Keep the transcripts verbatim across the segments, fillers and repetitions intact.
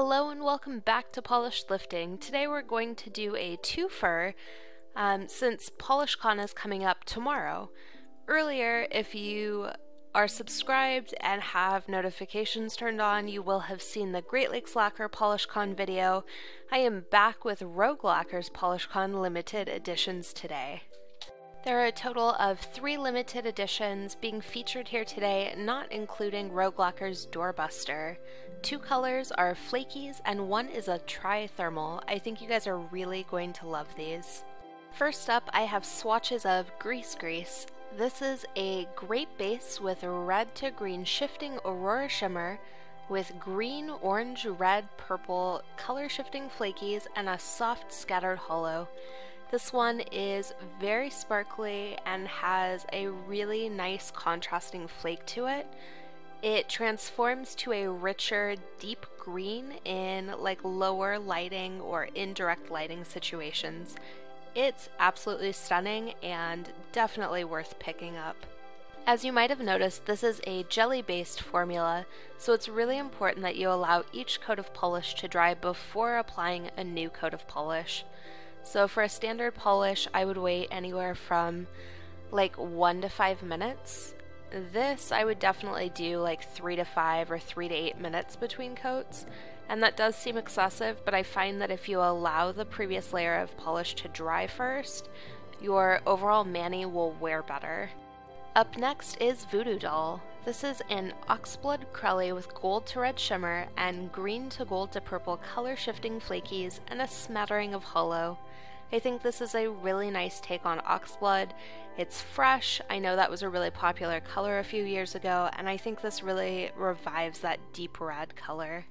Hello and welcome back to Polished Lifting. Today we're going to do a twofer um, since PolishCon is coming up tomorrow. Earlier, if you are subscribed and have notifications turned on, you will have seen the Great Lakes Lacquer PolishCon video. I am back with Rogue Lacquer's PolishCon limited editions today. There are a total of three limited editions being featured here today, not including Rogue Lacquer's Doorbuster. Two colors are flakies and one is a tri-thermal. I think you guys are really going to love these. First up, I have swatches of Gris-Gris. This is a great base with red to green shifting Aurora Shimmer with green, orange, red, purple color shifting flakies and a soft scattered hollow. This one is very sparkly and has a really nice contrasting flake to it. It transforms to a richer deep green in like lower lighting or indirect lighting situations. It's absolutely stunning and definitely worth picking up. As you might have noticed, this is a jelly-based formula, so it's really important that you allow each coat of polish to dry before applying a new coat of polish. So for a standard polish, I would wait anywhere from like one to five minutes. This I would definitely do like three to five or three to eight minutes between coats, and that does seem excessive, but I find that if you allow the previous layer of polish to dry first, your overall mani will wear better. Up next is Voodoo Doll. This is an oxblood crelly with gold to red shimmer and green to gold to purple color shifting flakies and a smattering of hollow. I think this is a really nice take on oxblood. It's fresh. I know that was a really popular color a few years ago, and I think this really revives that deep red color.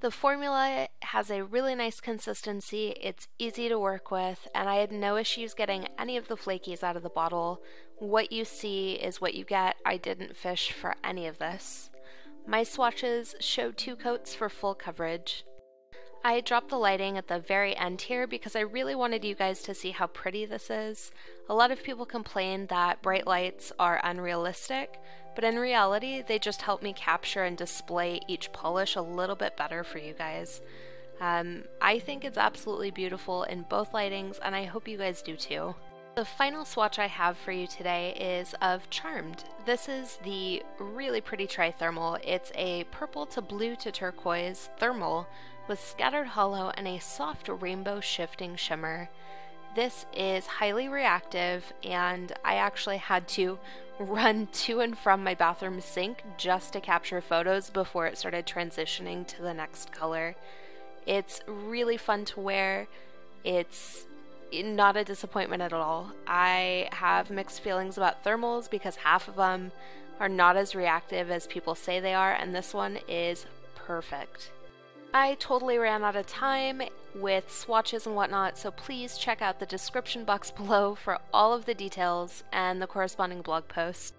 The formula has a really nice consistency, it's easy to work with, and I had no issues getting any of the flakies out of the bottle. What you see is what you get. I didn't fish for any of this. My swatches show two coats for full coverage. I dropped the lighting at the very end here because I really wanted you guys to see how pretty this is. A lot of people complain that bright lights are unrealistic, but in reality, they just help me capture and display each polish a little bit better for you guys. Um, I think it's absolutely beautiful in both lightings, and I hope you guys do too. The final swatch I have for you today is of Charmed. This is the really pretty tri-thermal. It's a purple to blue to turquoise thermal with scattered hollow and a soft rainbow shifting shimmer. This is highly reactive, and I actually had to run to and from my bathroom sink just to capture photos before it started transitioning to the next color. It's really fun to wear. It's not a disappointment at all. I have mixed feelings about thermals because half of them are not as reactive as people say they are, and this one is perfect. I totally ran out of time with swatches and whatnot, so please check out the description box below for all of the details and the corresponding blog post.